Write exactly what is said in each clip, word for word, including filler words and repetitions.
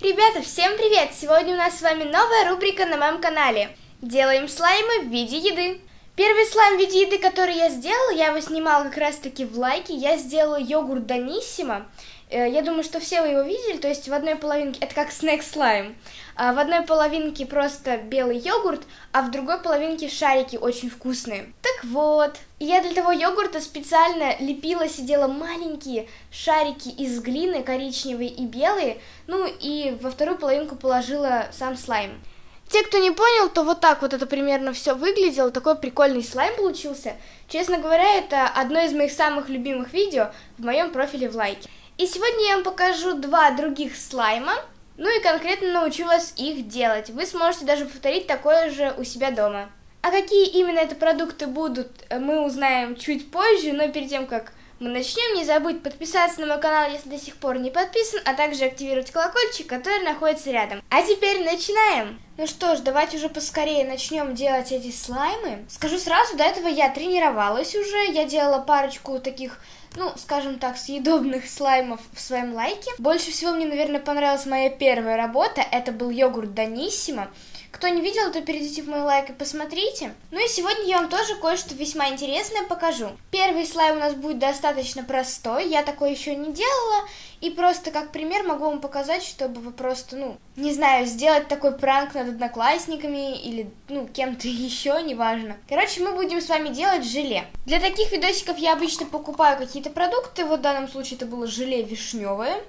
Ребята, всем привет! Сегодня у нас с вами новая рубрика на моем канале. Делаем слаймы в виде еды. Первый слайм в виде еды, который я сделала, я его снимала как раз таки в Лайке. Я сделала йогурт Даниссимо. Я думаю, что все вы его видели, то есть в одной половинке, это как снэк-слайм, в одной половинке просто белый йогурт, а в другой половинке шарики очень вкусные. Так вот, я для того йогурта специально лепила, сидела маленькие шарики из глины, коричневые и белые, ну и во вторую половинку положила сам слайм. Те, кто не понял, то вот так вот это примерно все выглядело. Такой прикольный слайм получился. Честно говоря, это одно из моих самых любимых видео в моем профиле в Лайке. И сегодня я вам покажу два других слайма, ну и конкретно научу вас их делать. Вы сможете даже повторить такое же у себя дома. А какие именно это продукты будут, мы узнаем чуть позже, но перед тем, как мы начнем, не забудь подписаться на мой канал, если до сих пор не подписан, а также активировать колокольчик, который находится рядом. А теперь начинаем! Ну что ж, давайте уже поскорее начнем делать эти слаймы. Скажу сразу, до этого я тренировалась уже, я делала парочку таких, ну, скажем так, съедобных слаймов в своем Лайке. Больше всего мне, наверное, понравилась моя первая работа, это был йогурт Даниссимо. Кто не видел, то перейдите в мой Лайк и посмотрите. Ну и сегодня я вам тоже кое-что весьма интересное покажу. Первый слайм у нас будет достаточно простой, я такой еще не делала. И просто как пример могу вам показать, чтобы вы просто, ну, не знаю, сделать такой пранк над одноклассниками или, ну, кем-то еще, неважно. Короче, мы будем с вами делать желе. Для таких видосиков я обычно покупаю какие-то продукты, вот в данном случае это было желе вишневое.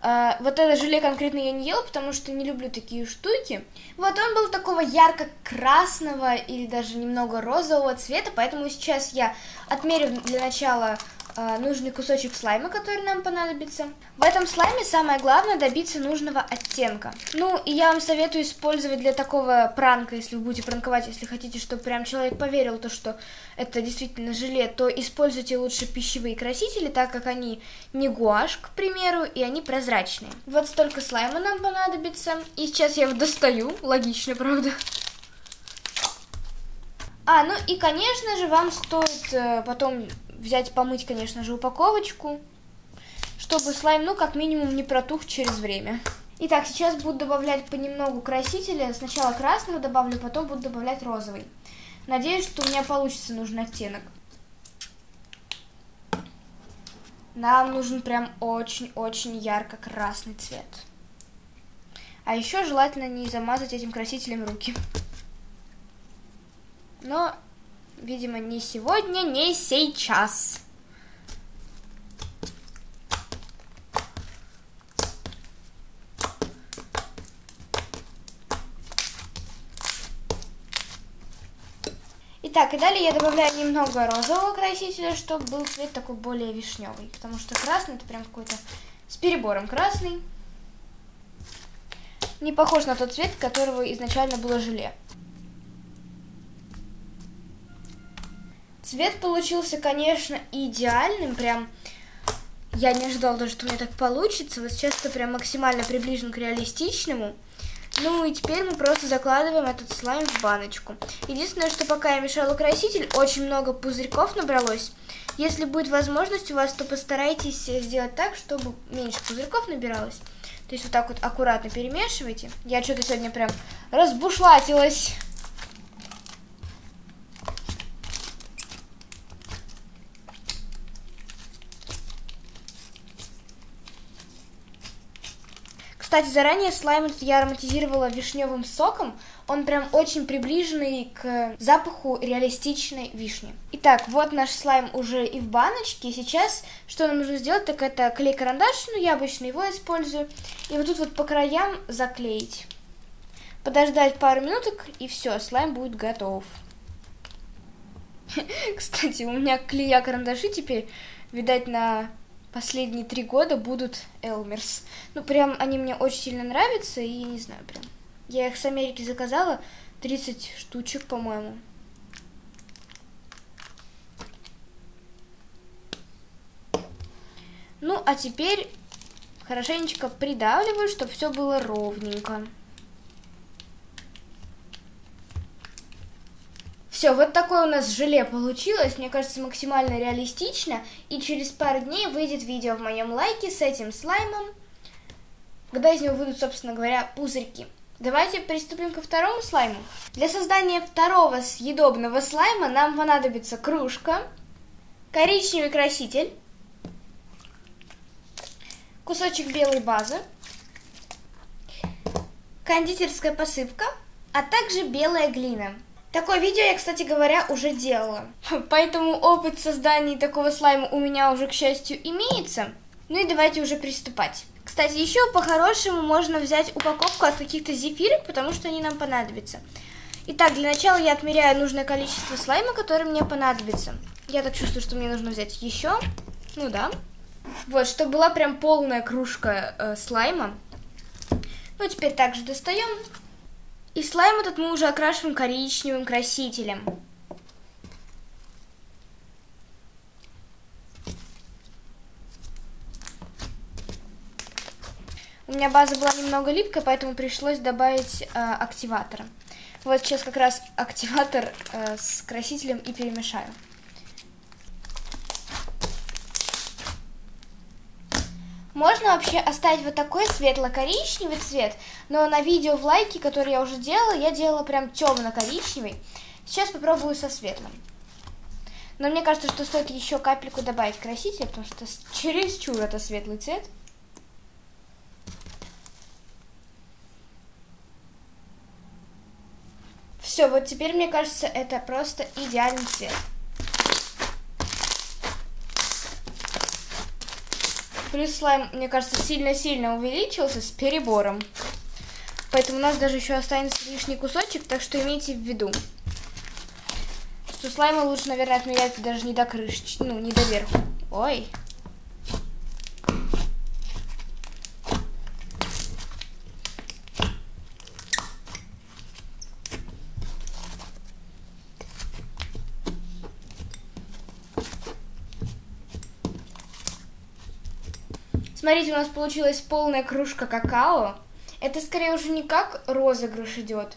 Вот это желе конкретно я не ела, потому что не люблю такие штуки. Вот он был такого ярко-красного или даже немного розового цвета, поэтому сейчас я отмерю для начала нужный кусочек слайма, который нам понадобится. В этом слайме самое главное добиться нужного оттенка. Ну, и я вам советую использовать для такого пранка, если вы будете пранковать, если хотите, чтобы прям человек поверил, то, что это действительно желе, то используйте лучше пищевые красители, так как они не гуашь, к примеру, и они прозрачные. Вот столько слайма нам понадобится. И сейчас я его достаю, логично, правда? А, ну и, конечно же, вам стоит э, потом... взять, помыть, конечно же, упаковочку, чтобы слайм, ну, как минимум, не протух через время. Итак, сейчас буду добавлять понемногу красителя. Сначала красного добавлю, потом буду добавлять розовый. Надеюсь, что у меня получится нужный оттенок. Нам нужен прям очень-очень ярко-красный цвет. А еще желательно не замазать этим красителем руки. Но... видимо, не сегодня, не сейчас. Итак, и далее я добавляю немного розового красителя, чтобы был цвет такой более вишневый. Потому что красный, это прям какой-то с перебором красный. Не похож на тот цвет, которого изначально было желе. Цвет получился, конечно, идеальным, прям я не ожидала даже, что у меня так получится, вот сейчас это прям максимально приближен к реалистичному. Ну и теперь мы просто закладываем этот слайм в баночку. Единственное, что пока я мешала краситель, очень много пузырьков набралось. Если будет возможность у вас, то постарайтесь сделать так, чтобы меньше пузырьков набиралось. То есть вот так вот аккуратно перемешивайте. Я что-то сегодня прям разбушлатилась. Кстати, заранее слайм этот я ароматизировала вишневым соком. Он прям очень приближенный к запаху реалистичной вишни. Итак, вот наш слайм уже и в баночке. Сейчас что нам нужно сделать, так это клей-карандаш. Ну, я обычно его использую. И вот тут вот по краям заклеить. Подождать пару минуток, и все, слайм будет готов. Кстати, у меня клея-карандаши теперь, видать, на... последние три года будут Элмерс. Ну, прям они мне очень сильно нравятся, и не знаю, прям. Я их с Америки заказала, тридцать штучек, по-моему. Ну, а теперь хорошенечко придавливаю, чтобы все было ровненько. Все, вот такое у нас желе получилось, мне кажется, максимально реалистично, и через пару дней выйдет видео в моем Лайке с этим слаймом. когда из него выйдут, собственно говоря, пузырьки. Давайте приступим ко второму слайму. Для создания второго съедобного слайма нам понадобится кружка, коричневый краситель, кусочек белой базы, кондитерская посыпка, а также белая глина. Такое видео я, кстати говоря, уже делала, поэтому опыт создания такого слайма у меня уже, к счастью, имеется. Ну и давайте уже приступать. Кстати, еще по-хорошему можно взять упаковку от каких-то зефирок, потому что они нам понадобятся. Итак, для начала я отмеряю нужное количество слайма, который мне понадобится. Я так чувствую, что мне нужно взять еще. Ну да. Вот, чтобы была прям полная кружка э, слайма. Ну, теперь также достаем. И слайм этот мы уже окрашиваем коричневым красителем. У меня база была немного липкая, поэтому пришлось добавить э, активатора. Вот сейчас как раз активатор э, с красителем и перемешаю. Можно вообще оставить вот такой светло-коричневый цвет, но на видео в Лайке, которое я уже делала, я делала прям темно-коричневый. Сейчас попробую со светлым. Но мне кажется, что стоит еще капельку добавить красителя, потому что чересчур это светлый цвет. Все, вот теперь, мне кажется, это просто идеальный цвет. Плюс слайм, мне кажется, сильно-сильно увеличился с перебором. Поэтому у нас даже еще останется лишний кусочек, так что имейте в виду, что слаймы лучше, наверное, отмерять даже не до крышечки, ну, не до верху. Ой! Смотрите, у нас получилась полная кружка какао. Это скорее уже не как розыгрыш идет.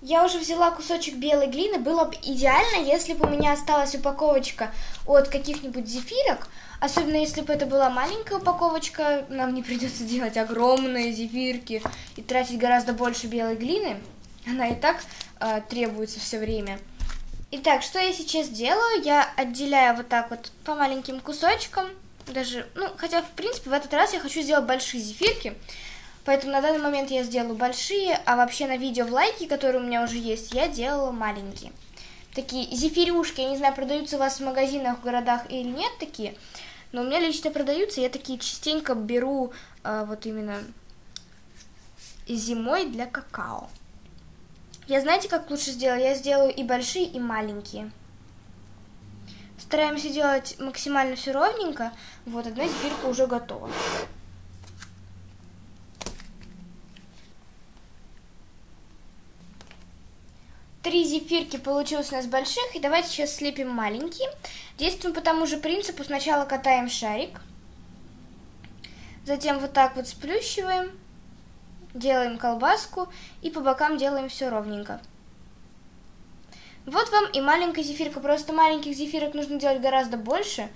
Я уже взяла кусочек белой глины. Было бы идеально, если бы у меня осталась упаковочка от каких-нибудь зефирок. Особенно если бы это была маленькая упаковочка. Нам не придется делать огромные зефирки и тратить гораздо больше белой глины. Она и так э, требуется все время. Итак, что я сейчас делаю? Я отделяю вот так вот по маленьким кусочкам. Даже, ну, хотя, в принципе, в этот раз я хочу сделать большие зефирки, поэтому на данный момент я сделаю большие, а вообще на видео в Лайке, которые у меня уже есть, я делала маленькие. Такие зефирюшки, я не знаю, продаются у вас в магазинах, в городах или нет такие, но у меня лично продаются, я такие частенько беру э, вот именно зимой для какао. Я знаете, как лучше сделаю? Я сделаю и большие, и маленькие. Стараемся делать максимально все ровненько. Вот, одна зефирка уже готова. Три зефирки получилось у нас больших. И давайте сейчас слепим маленькие. Действуем по тому же принципу. Сначала катаем шарик. Затем вот так вот сплющиваем. Делаем колбаску. И по бокам делаем все ровненько. Вот вам и маленькая зефирка, просто маленьких зефирок нужно делать гораздо больше,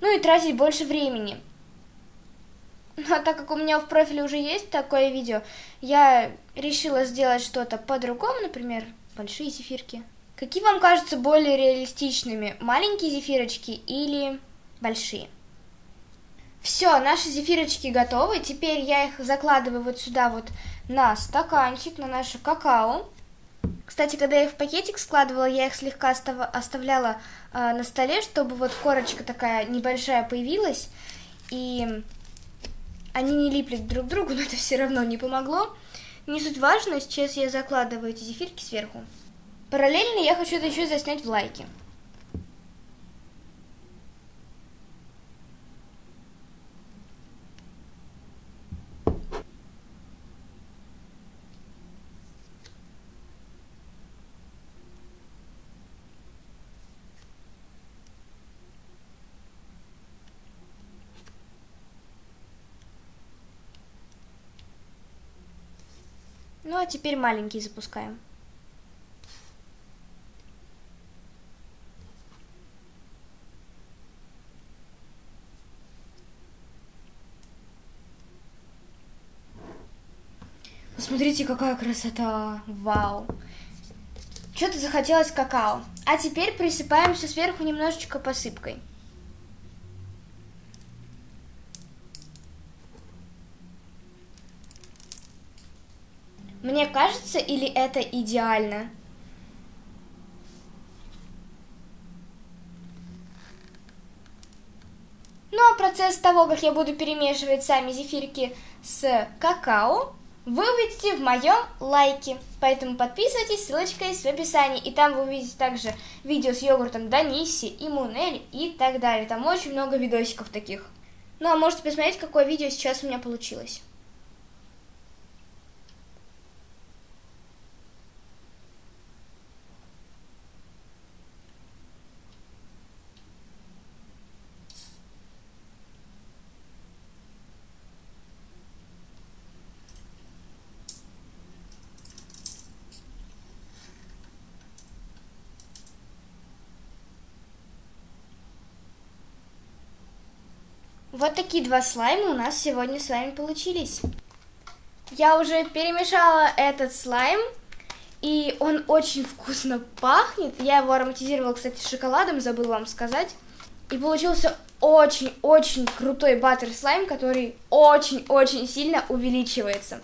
ну и тратить больше времени. Ну, а так как у меня в профиле уже есть такое видео, я решила сделать что-то по-другому, например, большие зефирки. Какие вам кажутся более реалистичными, маленькие зефирочки или большие? Все, наши зефирочки готовы, теперь я их закладываю вот сюда вот на стаканчик, на наше какао. Кстати, когда я их в пакетик складывала, я их слегка оставляла э, на столе, чтобы вот корочка такая небольшая появилась, и они не липли друг к другу, но это все равно не помогло. Не суть важно, сейчас я закладываю эти зефирки сверху. Параллельно я хочу это еще заснять в Лайке. Ну, а теперь маленькие запускаем. Смотрите, какая красота. Вау. Что-то захотелось какао. А теперь присыпаем все сверху немножечко посыпкой. Мне кажется, или это идеально? Ну а процесс того, как я буду перемешивать сами зефирки с какао, вы увидите в моем лайке. Поэтому подписывайтесь, ссылочка есть в описании. И там вы увидите также видео с йогуртом Данисси и Мунель и так далее. Там очень много видосиков таких. Ну а можете посмотреть, какое видео сейчас у меня получилось. Вот такие два слайма у нас сегодня с вами получились. Я уже перемешала этот слайм, и он очень вкусно пахнет. Я его ароматизировала, кстати, шоколадом, забыла вам сказать. И получился очень-очень крутой баттер-слайм, который очень-очень сильно увеличивается.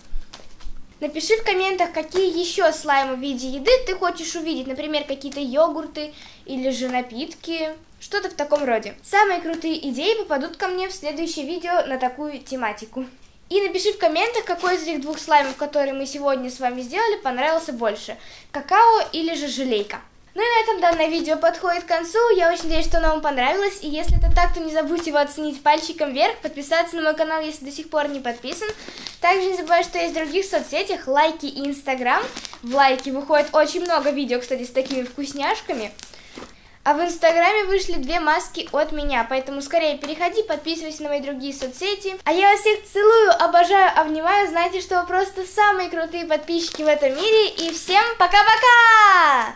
Напиши в комментах, какие еще слаймы в виде еды ты хочешь увидеть. Например, какие-то йогурты или же напитки. Что-то в таком роде. Самые крутые идеи попадут ко мне в следующее видео на такую тематику. И напиши в комментах, какой из этих двух слаймов, которые мы сегодня с вами сделали, понравился больше. Какао или же желейка. Ну и на этом данное видео подходит к концу. Я очень надеюсь, что оно вам понравилось. И если это так, то не забудьте его оценить пальчиком вверх, подписаться на мой канал, если до сих пор не подписан. Также не забывай, что есть в других соцсетях, Лайки и Инстаграм. В Лайки выходит очень много видео, кстати, с такими вкусняшками. А в Инстаграме вышли две маски от меня, поэтому скорее переходи, подписывайся на мои другие соцсети. А я вас всех целую, обожаю, обнимаю. Знаете, что вы просто самые крутые подписчики в этом мире. И всем пока-пока!